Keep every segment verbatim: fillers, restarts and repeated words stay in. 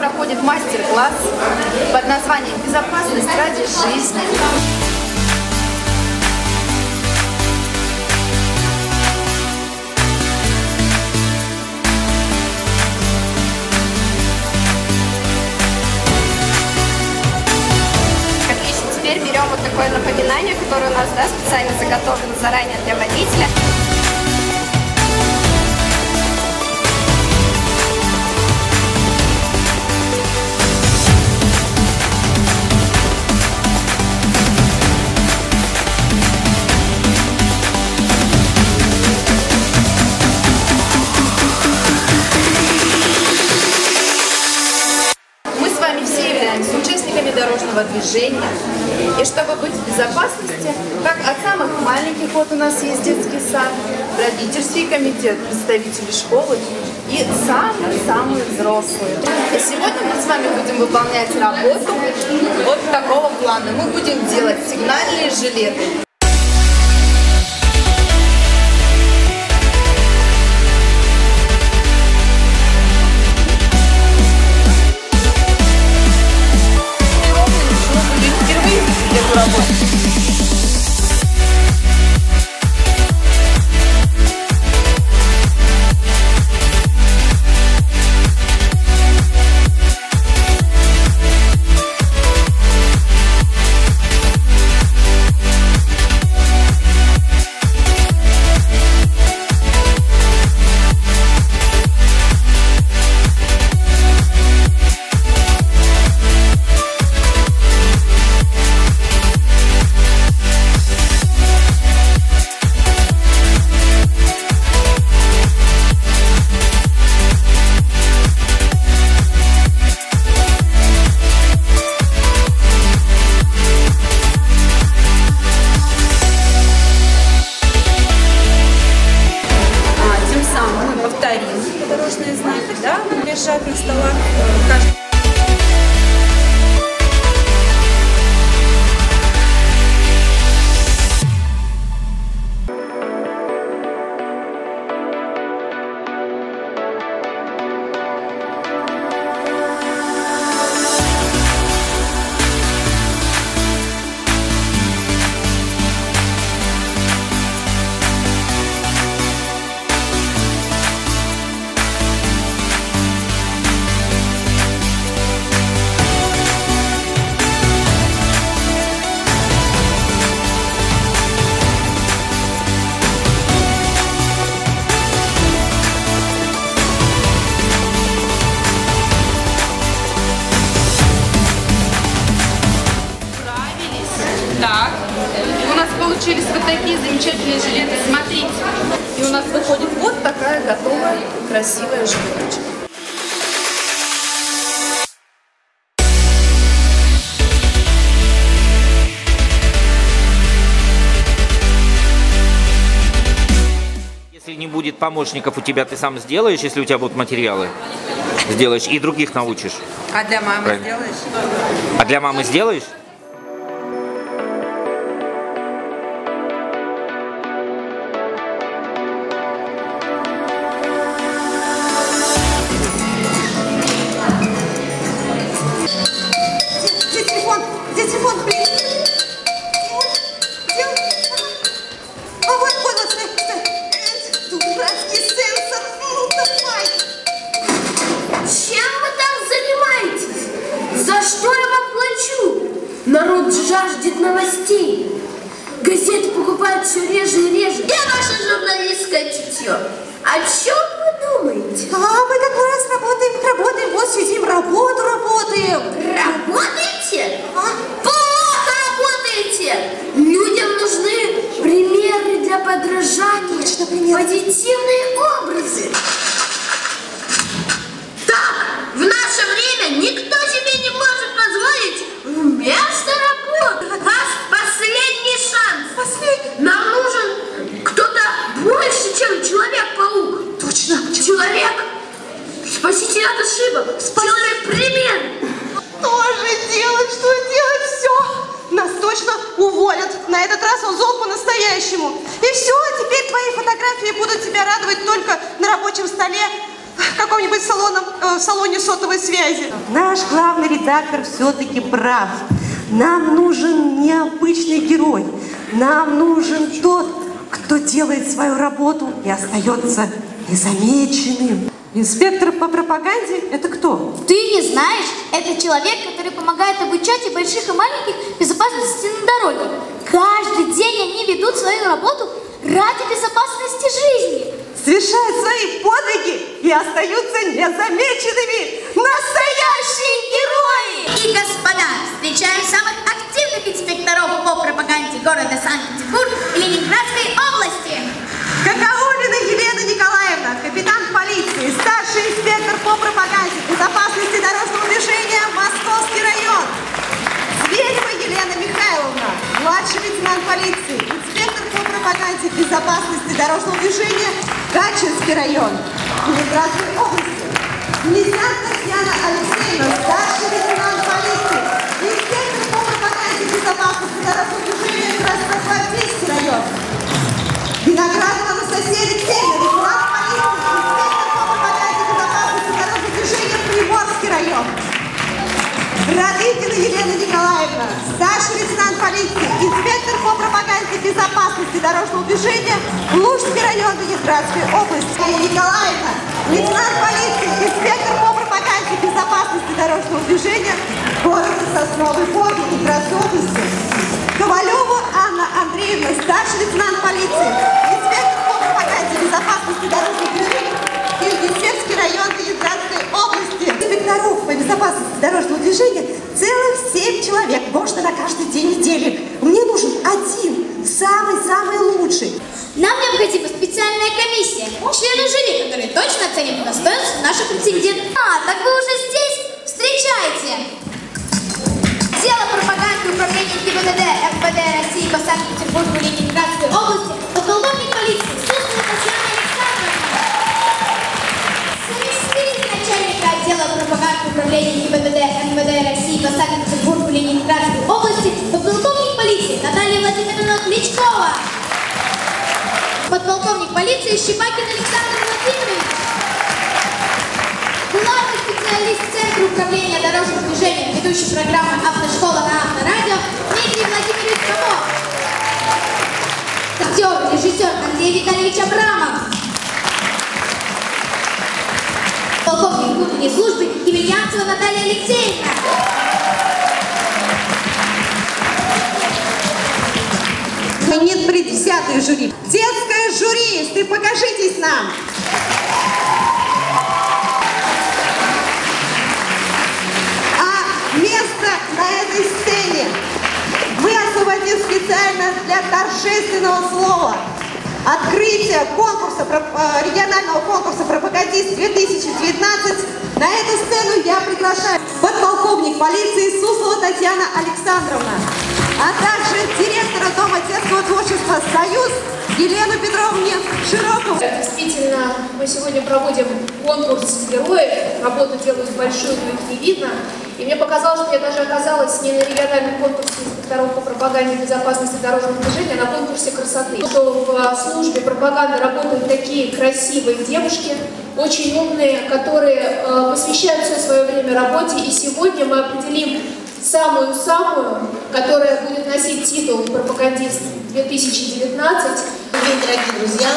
проходит мастер-класс под названием «Безопасность ради жизни». Как видите, теперь берем вот такое напоминание, которое у нас, да, специально заготовлено заранее для водителя. Движения. И чтобы быть в безопасности, как от самых маленьких, вот у нас есть детский сад, родительский комитет, представители школы и самые-самые взрослые. И сегодня мы с вами будем выполнять работу вот такого плана. Мы будем делать сигнальные жилеты. Красивая жилеточка. Если не будет помощников у тебя, ты сам сделаешь, если у тебя будут материалы? Сделаешь и других научишь. А для мамы Правильно. сделаешь? А для мамы сделаешь? Позитивные образы. Так, в наше время никто себе не может позволить вместо работы. У нас последний шанс. Последний. Нам нужен кто-то больше, чем Человек-паук. Точно. Человек. Спаситель от ошибок. Спас... Человек пример. Что же делать? Что делать? Все. Нас точно уволят. На этот раз он зол по-настоящему. И все, теперь твои фотографии будут тебя радовать только на рабочем столе. в каком-нибудь э, салоне сотовой связи. Наш главный редактор все-таки прав. Нам нужен необычный герой. Нам нужен тот, кто делает свою работу и остается незамеченным. Инспектор по пропаганде – это кто? Ты не знаешь. Это человек, который помогает обучать и больших, и маленьких безопасности на дороге. Каждый день они ведут свою работу ради безопасности жизни. Совершают свои подвиги и остаются незамеченными. Настоящие герои! И, господа, встречаем самых активных инспекторов по пропаганде города Санкт-Петербург и Ленинградской области. Кокоулина Елена Николаевна, капитан полиции, старший инспектор по пропаганде безопасности дорожного движения Московский район. Зверева Елена Михайловна, младший лейтенант полиции, инспектор по пропаганде безопасности дорожного движения Гатчинский район Ленинградской области. Князян Татьяна Алексеевна, старший лейтенант полиции, инспектор по пропаганде безопасности дорожного движения Краснославский район. Виноградова соседи Ксения, лейтенант полиции, инспектор по пропаганде безопасности дорожного движения Приморский район. Родыбина Елена Николаевна, старший лейтенант полиции, инспектор по пропаганде безопасности дорожного движения Лужский район Ленинградской области. Николаевна, лейтенант полиции, инспектор по пропаганде безопасности дорожного движения города Сосновый Бор Ленинградской области. Ковалёва Анна Андреевна, старший лейтенант полиции, инспектор по пропаганде безопасности дорожного движения Евгеньевский район Ленинградской области. Инспекторов по безопасности дорожного движения целых семь человек, можно на каждый день недели. Мне нужен один, самый-самый лучший. Нам необходима специальная комиссия, члены жюри, которые точно оценят достоинство наших претендентов. А, так вы уже здесь? Встречайте! Дело пропаганды управления ГИБДД МВД России по Санкт-Петербургу и Ленинградской области подполковник полиции Суслова Татьяна Александровна. Пропаганды управления ГИБДД МВД России по Санкт-Петербургу и Ленинградской области подполковник полиции Наталья Владимировна Кличкова, подполковник полиции Щебакин Александр Владимирович, главный специалист Центра управления дорожным движением, ведущий программы «Автошкола» на Авторадио Миклий Владимирович Камок, актер, режиссер Андрей Витальевич Абрамов, полковник внутренней службы Емельянцева Наталья Алексеевна. Нет предвзятых жюри. Детское жюри, ты покажитесь нам. А место на этой сцене мы освободим специально для торжественного слова. Открытие конкурса, регионального конкурса «Пропагандист-две тысячи девятнадцать». На эту сцену я приглашаю подполковник полиции Суслова Татьяна Александровна, а также директора Дома детского творчества «Союз» Елену Петровну Широкову. Действительно, мы сегодня проводим конкурс героев. Работу делают большую, но их не видно. И мне показалось, что я даже оказалась не на региональном конкурсе инспекторов по пропаганде безопасности дорожного движения, а на конкурсе красоты. Что в службе пропаганды работают такие красивые девушки, очень умные, которые посвящают все свое время работе. И сегодня мы определим самую-самую, которая будет носить титул «Пропагандист-две тысячи девятнадцать». Дорогие друзья,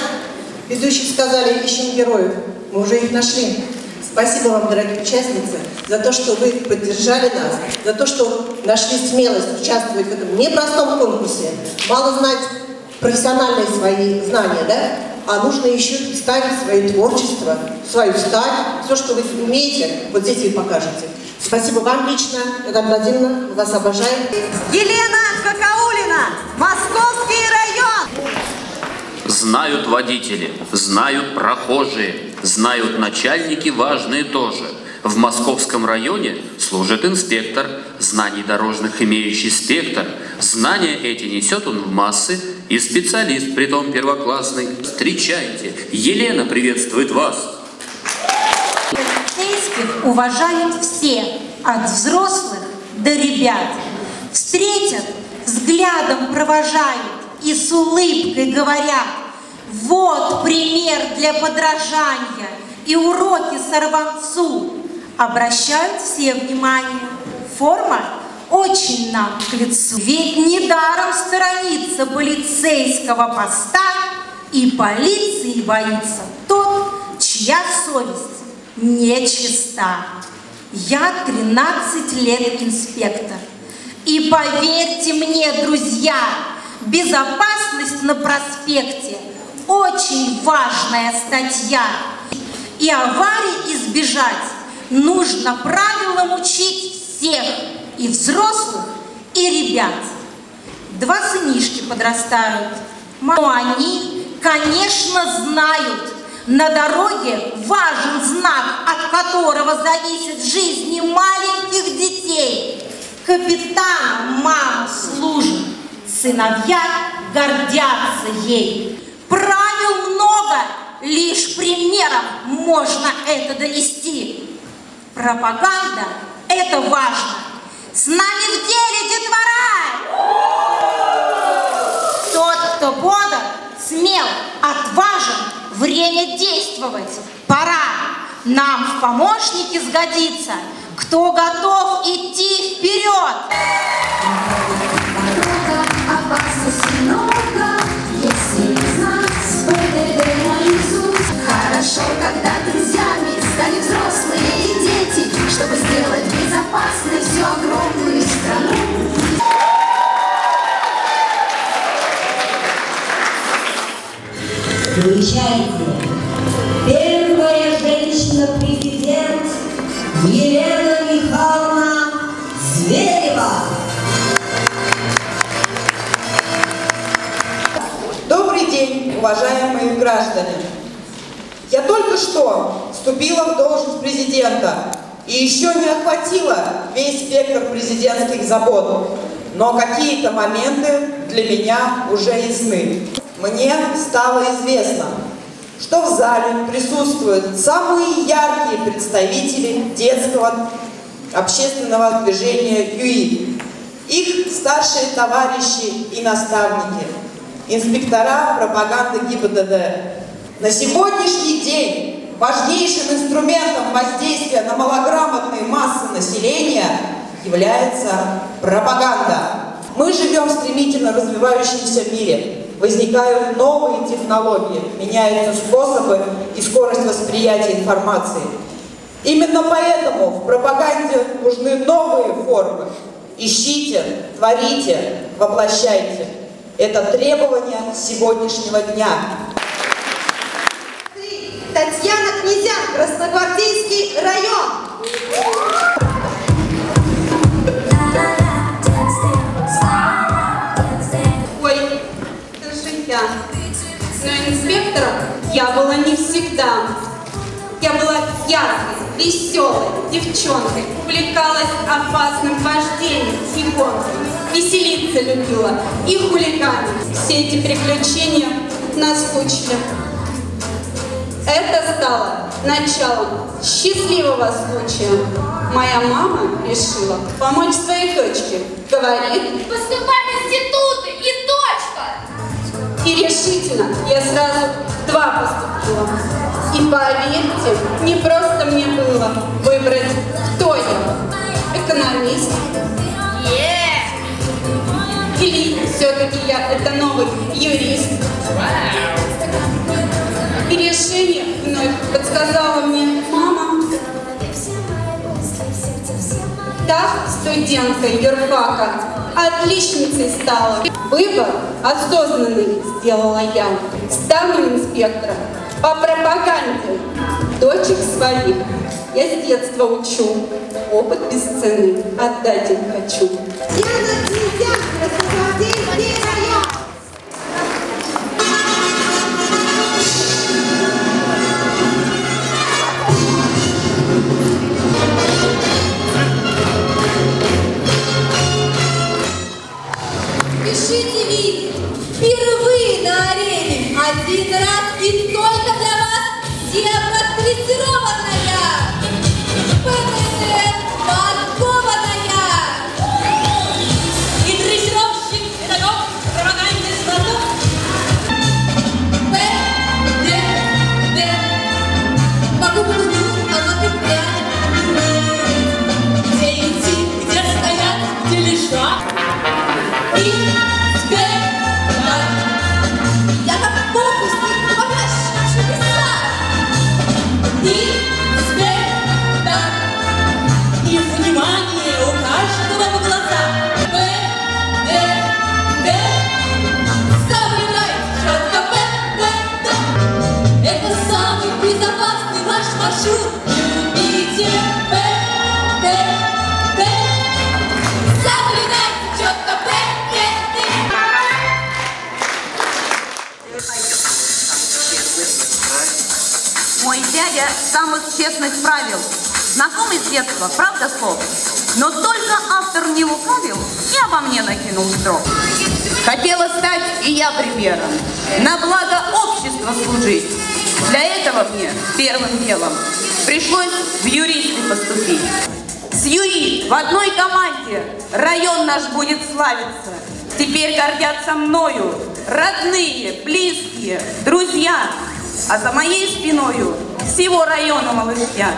ведущие сказали, ищем героев. Мы уже их нашли. Спасибо вам, дорогие участницы, за то, что вы поддержали нас, за то, что нашли смелость участвовать в этом непростом конкурсе. Мало знать профессиональные свои знания, да? А нужно еще ставить свое творчество, свою стать, все, что вы умеете, вот здесь вы покажете. Спасибо вам лично, Елена Владимировна, вас обожаю. Елена Кокоулина, Московский район. Знают водители, знают прохожие. Знают начальники, важные тоже. В Московском районе служит инспектор, знаний дорожных имеющий спектр. Знания эти несет он в массы и специалист, притом первоклассный. Встречайте, Елена приветствует вас. Полицейских уважаем все, от взрослых до ребят. Встретят, взглядом провожают и с улыбкой говорят: вот пример для подражания, и уроки сорванцу обращают все внимание. Форма очень нам к лицу. Ведь недаром сторонится полицейского поста и полиции боится тот, чья совесть нечиста. Я тринадцать лет инспектор. И поверьте мне, друзья, безопасность на проспекте – очень важная статья. И аварий избежать нужно правилам учить всех, и взрослых, и ребят. Два сынишки подрастают, но они, конечно, знают, на дороге важен знак, от которого зависит жизни маленьких детей. Капитаном мама служит, сыновья гордятся ей. Правил много, лишь примером можно это донести. Пропаганда – это важно. С нами в деле, детвора! Тот, кто бодр, смел, отважен, время действовать пора. Нам в помощники сгодится, кто готов идти вперед. Много, опасности много, если не знать БДД мой Иисус. Хорошо, когда друзьями стали взрослые и дети, чтобы сделать безопасной всю огромную страну. Замечайте, первая женщина-президент Елена Михайловна Зверева. Добрый день, уважаемые граждане. Я только что вступила в должность президента и еще не охватила весь спектр президентских забот, но какие-то моменты для меня уже ясны. Мне стало известно, что в зале присутствуют самые яркие представители детского общественного движения ЮИД, их старшие товарищи и наставники, инспектора пропаганды ГИБДД. На сегодняшний день важнейшим инструментом воздействия на малограмотные массы населения является пропаганда. Мы живем в стремительно развивающемся мире. Возникают новые технологии, меняются способы и скорость восприятия информации. Именно поэтому в пропаганде нужны новые формы. Ищите, творите, воплощайте. Это требование сегодняшнего дня. Татьяна, Князян, Красногвардейский район. Но инспектором я была не всегда. Я была яркой, веселой девчонкой, увлекалась опасным вождением и гонками, веселиться любила и хулиганить. Все эти приключения наскучили. Это стало началом счастливого случая. Моя мама решила помочь своей дочке. Говорит: поступай в институт и точка! И решительно я сразу два поступила. И поверьте, не просто мне было выбрать, кто я. Экономист. Yeah. Или все-таки я это новый юрист. Wow. И решение вновь подсказала мне мама. Так, студентка юрфака отличницей стала. Выбор осознанный сделала я. Стану инспектором по пропаганде. Дочек своих я с детства учу. Опыт бесценный отдать им хочу. Впервые на арене один раз и только для вас демонстрированная ПДД подкованная и дрессировщик. Самых честных правил, знакомый с детства, правда слов, но только автор не лукавил и обо мне накинул строк. Хотела стать и я примером, на благо общества служить. Для этого мне первым делом пришлось в юристы поступить. С ЮИД в одной команде район наш будет славиться. Теперь гордятся мною родные, близкие, друзья, а за моей спиною всего района малышья.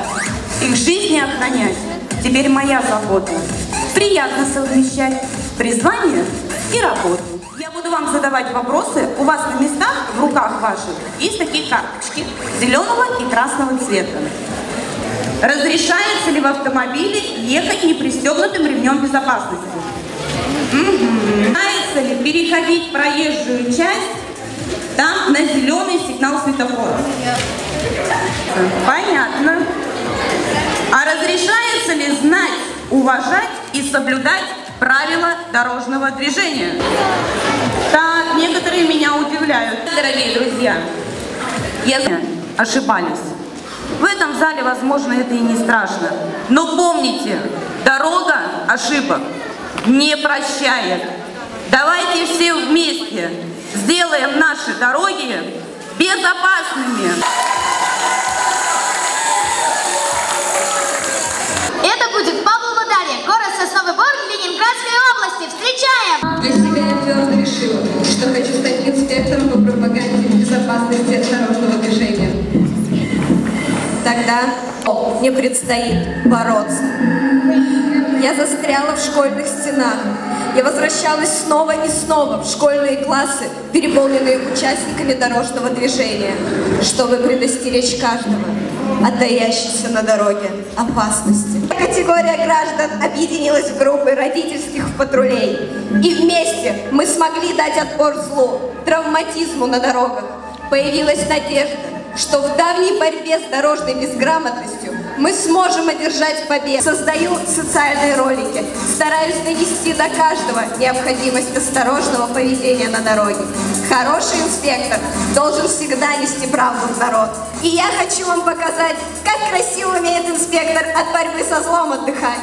Их жизни охранять теперь моя забота. Приятно совмещать призвание и работу. Я буду вам задавать вопросы. У вас на местах, в руках ваших, есть такие карточки зеленого и красного цвета. Разрешается ли в автомобиле ехать непристегнутым ремнем безопасности? Угу. Нравится ли переходить проезжую часть там на зеленый сигнал светофора? Понятно. А разрешается ли знать, уважать и соблюдать правила дорожного движения? Так, некоторые меня удивляют. Дорогие друзья, если ошибались, в этом зале, возможно, это и не страшно. Но помните, дорога ошибок не прощает. Давайте все вместе сделаем наши дороги безопасными. Это будет Павлова Дарья, город Сосновый Бор Ленинградской области. Встречаем! Для себя я твердо решила, что хочу стать инспектором по пропаганде безопасности дорожного движения. Тогда мне предстоит бороться. Я застряла в школьных стенах. Я возвращалась снова и снова в школьные классы, переполненные участниками дорожного движения, чтобы предостеречь каждого от таящейся на дороге опасности. Категория граждан объединилась в группы родительских патрулей. И вместе мы смогли дать отпор злу, травматизму на дорогах. Появилась надежда, что в давней борьбе с дорожной безграмотностью мы сможем одержать победу. Создаю социальные ролики, стараюсь донести до каждого необходимость осторожного поведения на дороге. Хороший инспектор должен всегда нести правду в народ. И я хочу вам показать, как красиво умеет инспектор от борьбы со злом отдыхать.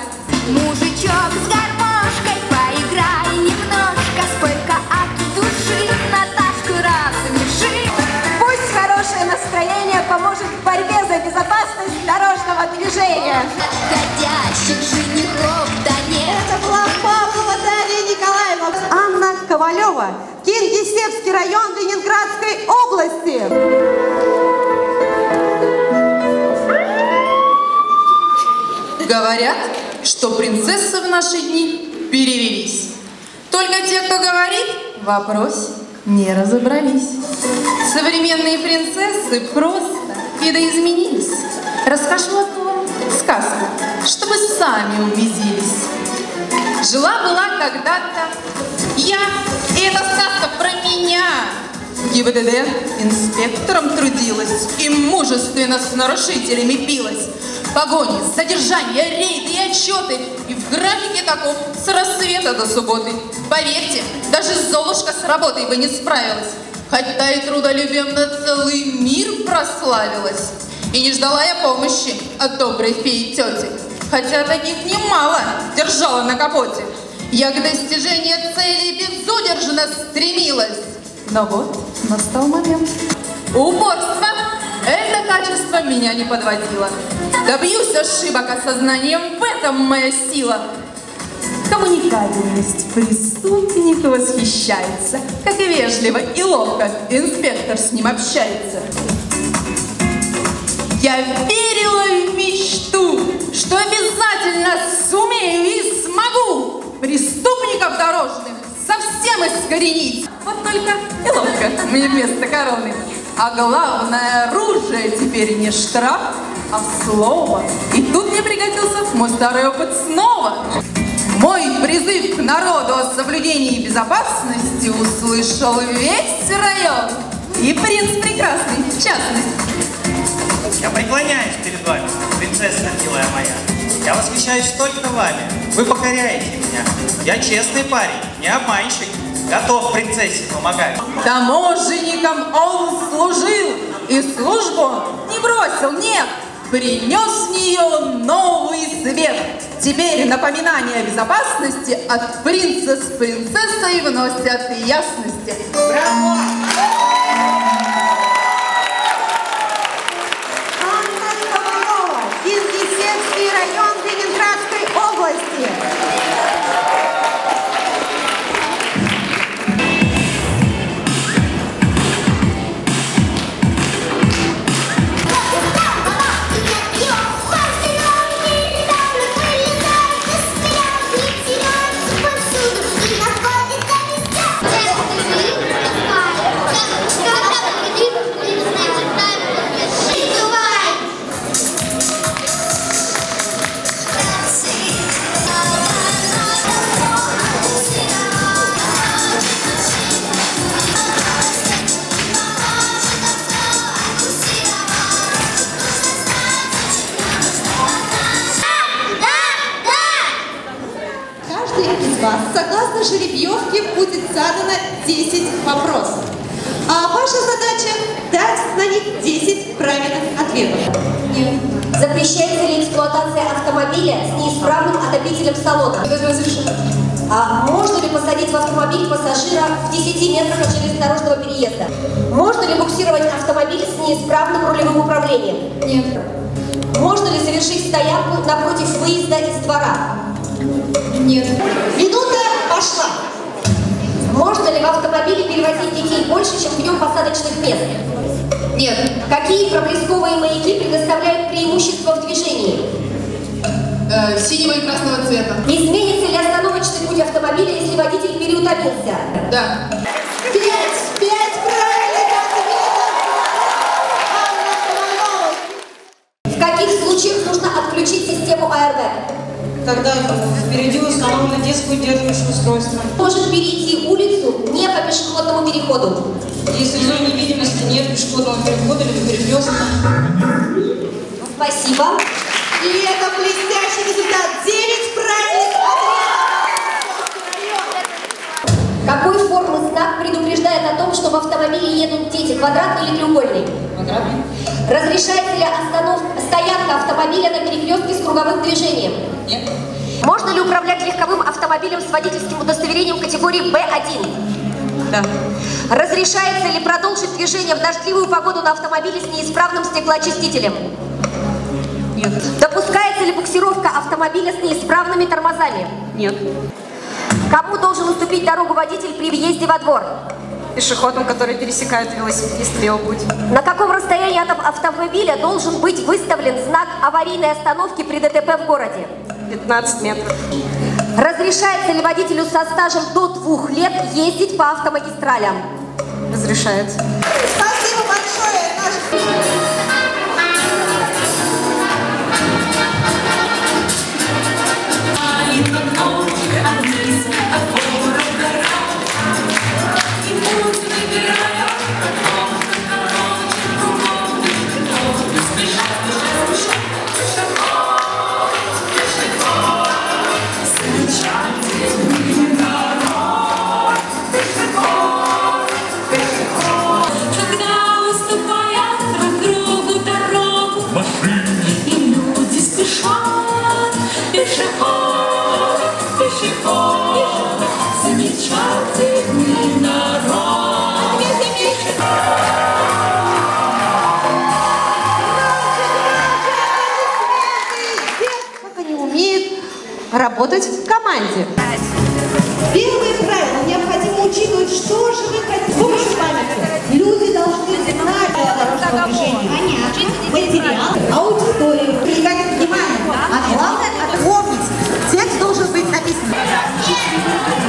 Мужичок с гармошкой, поиграй немножко, сколько от души Наташку размеши. Пусть хорошее настроение поможет в борьбе за безопасность дорожного движения. Подходящих женихов, да нет. Это была Павлова Дарья Николаевна. Анна Ковалёва, Кингисеппский район Ленинградской области. Говорят, что принцессы в наши дни перевелись. Только те, кто говорит, в вопросе не разобрались. Современные принцессы просто видоизменились. Расскажу вам сказку, чтобы сами убедились. Жила-была когда-то я, и эта сказка про меня. ГИБДД инспектором трудилась и мужественно с нарушителями билась. Погони, задержания, рейды и отчеты. И в графике таков с рассвета до субботы. Поверьте, даже Золушка с работой бы не справилась. Хотя и трудолюбивно целый мир прославилась. И не ждала я помощи от доброй феи тети. Хотя таких немало держала на капоте. Я к достижению цели безудержно стремилась. Но вот настал момент. Упорство – это качество меня не подводило. Добьюсь ошибок осознанием, в этом моя сила. Коммуникабельность преступника восхищается, как и вежливо и ловко инспектор с ним общается. Я верила в мечту, что обязательно сумею и смогу преступников дорожных совсем искоренить. Вот только неловко мне вместо короны. А главное оружие теперь не штраф, а слово. И тут мне пригодился мой старый опыт снова. Мой призыв к народу о соблюдении безопасности услышал весь район. И принц прекрасный, в частности. Я преклоняюсь перед вами, принцесса милая моя. Я восхищаюсь только вами. Вы покоряете меня. Я честный парень, не обманщик. Готов принцессе помогать. Таможенником он служил, и службу не бросил, нет. Принес в нее новый свет. Теперь напоминание о безопасности от принца с принцессой вносят ясности. Браво! Анна Ковалёва из Неднянский район Ленинградской области. Жеребьевке будет задано десять вопросов. А ваша задача дать на них десять правильных ответов. Нет. Запрещается ли эксплуатация автомобиля с неисправным отопителем салона? А можно ли посадить в автомобиль пассажира в десяти метрах от железнодорожного переезда? Можно ли буксировать автомобиль с неисправным рулевым управлением? Нет. Можно ли совершить стоянку напротив выезда из двора? Нет. Минута пошла. Можно ли в автомобиле перевозить детей больше, чем в нем посадочных мест? Нет. Какие проблесковые маяки предоставляют преимущество в движении? Э, синего и красного цвета. Изменится ли остановочный путь автомобиля, если водитель переутомился? Да. Пять! Пять правильных ответов! В каких случаях нужно отключить систему АРБ? Когда впереди установлено детское удерживающее устройство. Может перейти улицу не по пешеходному переходу. Если в зоне видимости нет пешеходного перехода или перекрестка. Спасибо. И это блестящий результат. девять правильных ответов. Какой формы знак предупреждает о том, что в автомобиле едут дети? Квадратный или треугольный? Квадратный. Разрешается ли остановка, стоянка автомобиля на перекрестке с круговым движением? Нет. Можно ли управлять легковым автомобилем с водительским удостоверением категории бэ один? Да. Разрешается ли продолжить движение в дождливую погоду на автомобиле с неисправным стеклоочистителем? Нет. Допускается ли буксировка автомобиля с неисправными тормозами? Нет. Кому должен уступить дорогу водитель при въезде во двор? Пешеходам, которые пересекают велосипедист левый путь. На каком расстоянии от автомобиля должен быть выставлен знак аварийной остановки при ДТП в городе? пятнадцать метров. Разрешается ли водителю со стажем до двух лет ездить по автомагистралям? Разрешается. Спасибо большое. Работать в команде. Первое правило. Необходимо учитывать, что же вы хотите. С помощью памяти люди должны знать дорожного движения, материал, аудиторию, привлекать внимание. А главное, отвомнить. Текст должен быть написан.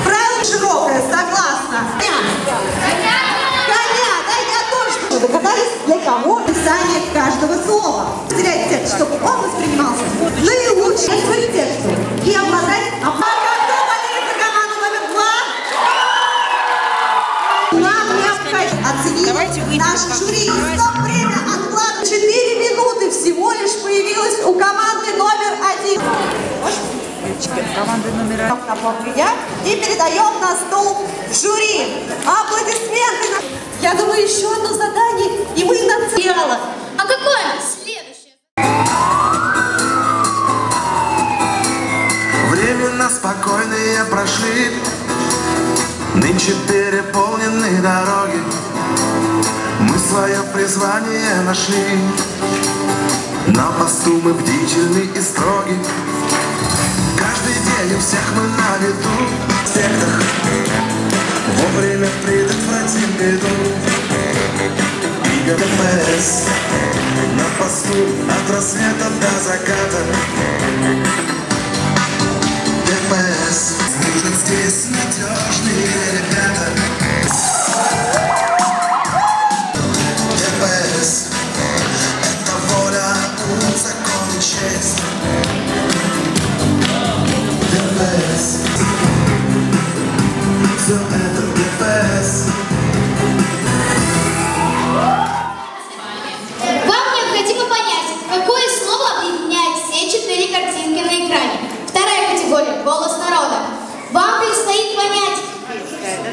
Правило широкое, согласна. Коня, да, я тоже, что догадались, для кого писание каждого слова. Зря текст, чтобы он воспринимался наилучшим по тексту. И обладать... А кто болеет за команду номер два? Нам необходимо оценить наш жюри. За время отклада четыре минуты. камера. И передаем на стол жюри. Аплодисменты. Я думаю, еще одно задание, и мы на целях. А какое следующее? Времена спокойные прошли, нынче переполнены дороги. Мы свое призвание нашли, на посту мы бдительны и строги. Каждый день у всех мы на виду, в сектах вовремя предотвратим беду. И ГПС на посту от рассвета до заката. ДПС служат здесь надежные ребята. ДПС – это воля, ум, закон и честь. ДПС – все это ДПС. Вам необходимо понять, какое слово объединяет все четыре картинки на экране. Вторая категория – голос народа. Вам предстоит понять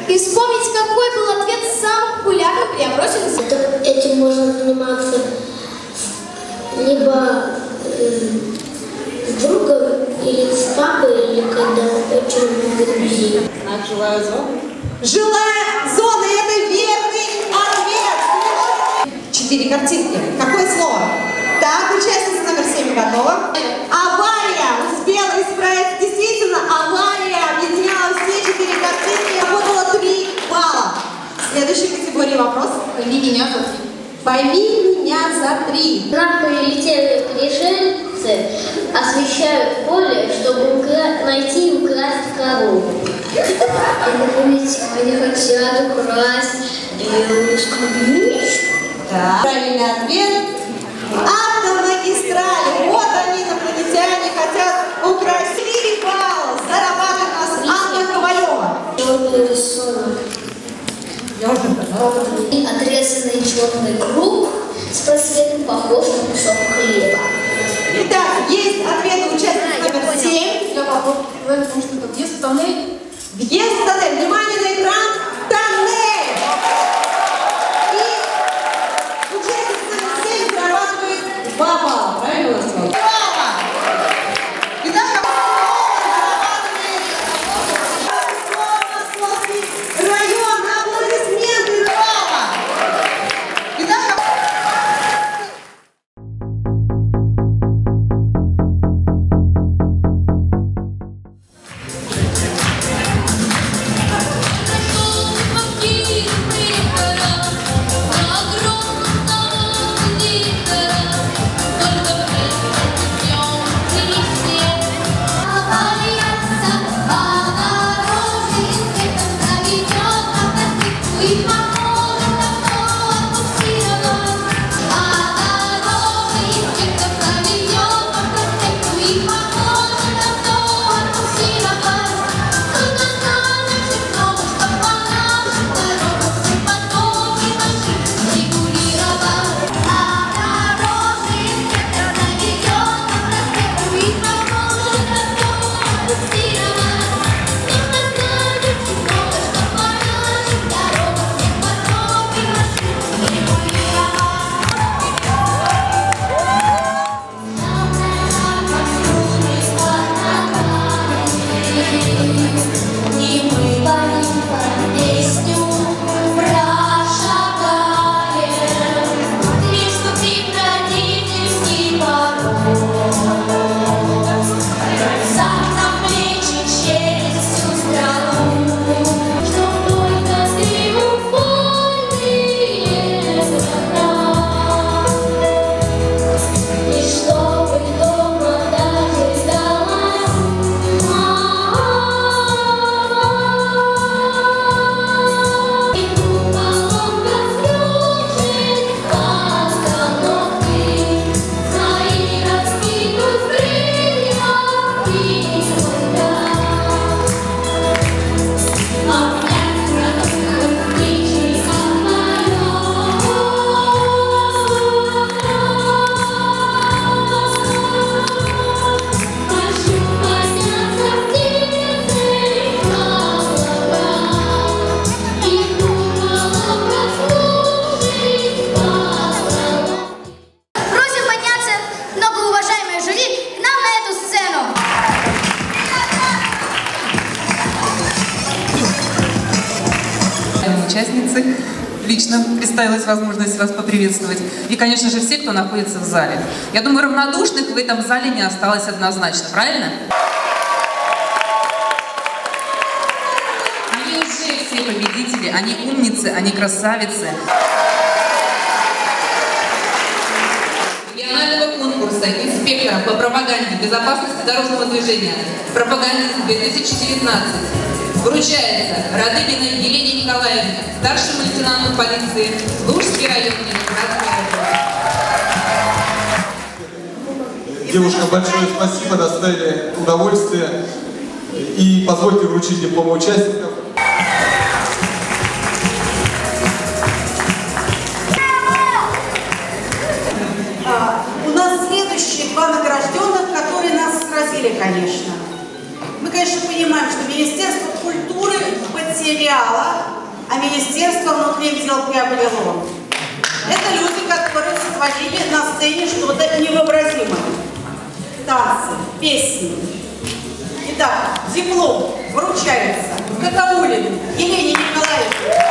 и вспомнить, какой был ответ самых популярных при опросе. Этим можно заниматься либо э, с другом, или с папой, или когда очень много друзей. А жилая зона? Жилая зона – это верный ответ! Четыре картинки. Какое слово? Так, участница номер семь готова. Авария успела исправить. Действительно, авария объединяла все четыре картинки. Работала три балла. Следующая категория вопрос. Пойми меня за три. Пойми меня за три. Красные летели пришельцы освещают поле, чтобы укра... найти и украсть корову. И мы сегодня хотят украсть белую скрипичку. Да. Правильный ответ. Автомагистрали. Вот они, инопланетяне, хотят украсть. Три балла зарабатывает у нас Анна Ковалёва. Черный рисунок. Я уже сказала. И отрезанный черный круг с просветом похож на кусок хлеба. Итак, есть ответы участников номер семь. Я попал. Въезд в тоннель. Въезд в тоннель. Внимание на экран. Тоннель. И участник номер семь зарабатывает два балла. Правильно я сказала? участницы. Лично представилась возможность вас поприветствовать. И, конечно же, все, кто находится в зале. Я думаю, равнодушных в этом зале не осталось однозначно, правильно? Они уже все победители, они умницы, они красавицы. Регионального конкурса инспектора по пропаганде безопасности дорожного движения «Пропагандист-две тысячи девятнадцать». Вручается Родыбина Елене Николаевне, старшему лейтенанту полиции, Лужский район, Ленинградская область. Девушкам большое спасибо, доставили удовольствие. И позвольте вручить дипломы участников. А, у нас следующие два награжденных, которые нас сразили, конечно. Мы, конечно, понимаем, что Министерство культуры потеряло, а Министерство внутренних дел приобрело. Это люди, которые сотворили на сцене что-то невообразимое. Танцы, песни. Итак, диплом вручается Кокоулиной Елене Николаевне.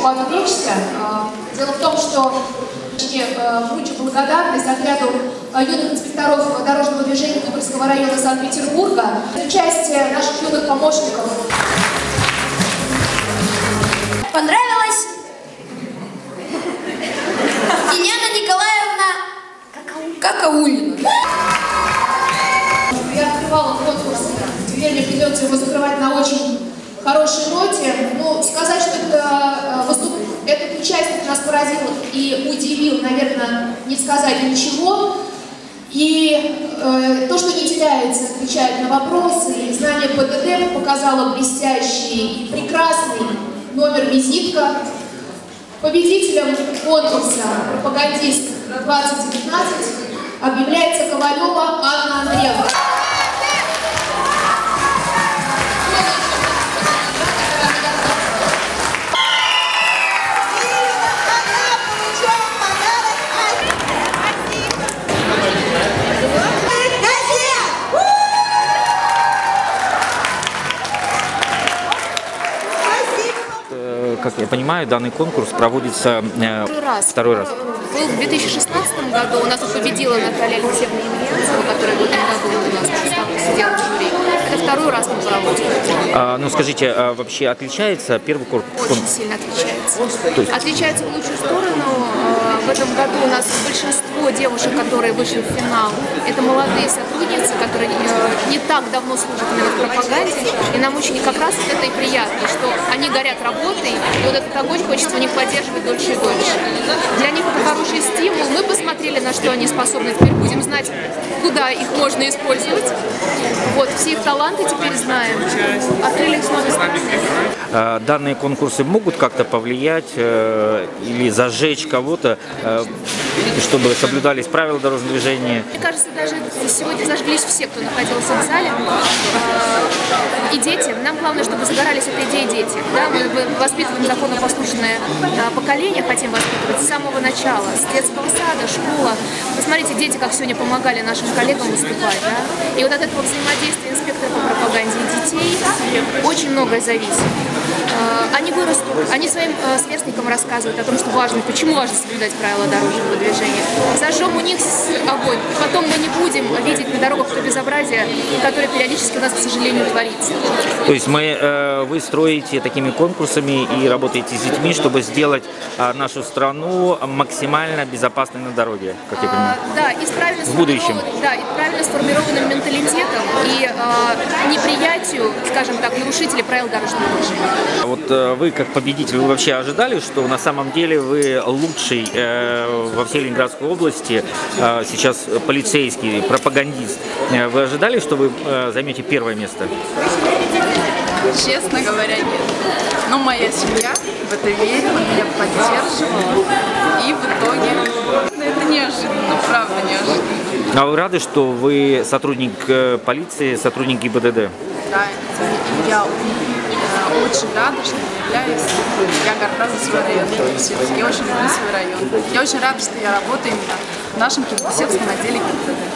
Отвлечься. Дело в том, что вручу благодарность отряду юных инспекторов дорожного движения Выборгского района Санкт-Петербурга за участие наших юных помощников. Понравилось? Елена Николаевна Кокоулина. Я открывала конкурс, теперь мне придется его закрывать на очень хорошей ноте, но сказать, что это выступ... этот участник нас поразил и удивил, наверное, не сказать ничего. И э, то, что не теряется, отвечает на вопросы, и знание ПДД показало блестящий и прекрасный номер визитка. Победителем конкурса «Пропагандист-две тысячи девятнадцать» объявляется Ковалёва Анна Андреевна. Как я понимаю, данный конкурс проводится э, второй раз. Второй раз. Был в две тысячи шестнадцатом году, у нас тут победила Наталья Алексеевна Емельянцева, которая год назад была у нас сидела в жюри. Это второй раз мы проводим. А, ну скажите, а вообще отличается первый конкурс? Очень сильно отличается. То есть... Отличается в лучшую сторону. В этом году у нас большинство девушек, которые вышли в финал, это молодые сотрудницы, которые не так давно служат в пропаганде. И нам очень как раз это и приятно, что они горят работой, и вот этот огонь хочется у них поддерживать дольше и дольше. Для них это хороший стимул. Мы посмотрели, на что они способны. Теперь будем знать, куда их можно использовать. Вот, все их таланты теперь знаем. Открыли их. Данные конкурсы могут как-то повлиять или зажечь кого-то, чтобы соблюдались правила дорожного движения? Мне кажется, даже сегодня зажглись все, кто находился в зале. И дети. Нам главное, чтобы загорались этой идеей дети. Да? Мы воспитываем законопослушное поколение, хотим воспитывать с самого начала, с детского сада, школа. Посмотрите, дети, как сегодня помогали нашим коллегам выступать. Да? И вот от этого взаимодействия инспектора по пропаганде детей очень многое зависит. Они вырастут, они своим сверстникам рассказывают о том, что важно, почему важно соблюдать правила дорожного движения. Зажжем у них огонь, и потом мы не будем видеть на дорогах то безобразие, которое периодически у нас, к сожалению, творится. То есть мы, вы строите такими конкурсами и работаете с детьми, чтобы сделать нашу страну максимально безопасной на дороге, как я понимаю? А, да, и с правильно в будущем. Да, и правильно сформированным менталитетом и а, неприятию, скажем так, нарушителей правил дорожного движения. Вот вы, как победитель, вы вообще ожидали, что на самом деле вы лучший э, во всей Ленинградской области э, сейчас полицейский, пропагандист? Вы ожидали, что вы э, займете первое место? Честно говоря, нет. Но моя семья в это верила, меня поддерживала, и в итоге это не неожиданно, правда неожиданно. А вы рады, что вы сотрудник полиции, сотрудник ГИБДД? Да, я очень рада, что я являюсь, я горда за свой район, я очень люблю свой район. Я очень рада, что я работаю именно в нашем Кирписевском отделе ГИБДД.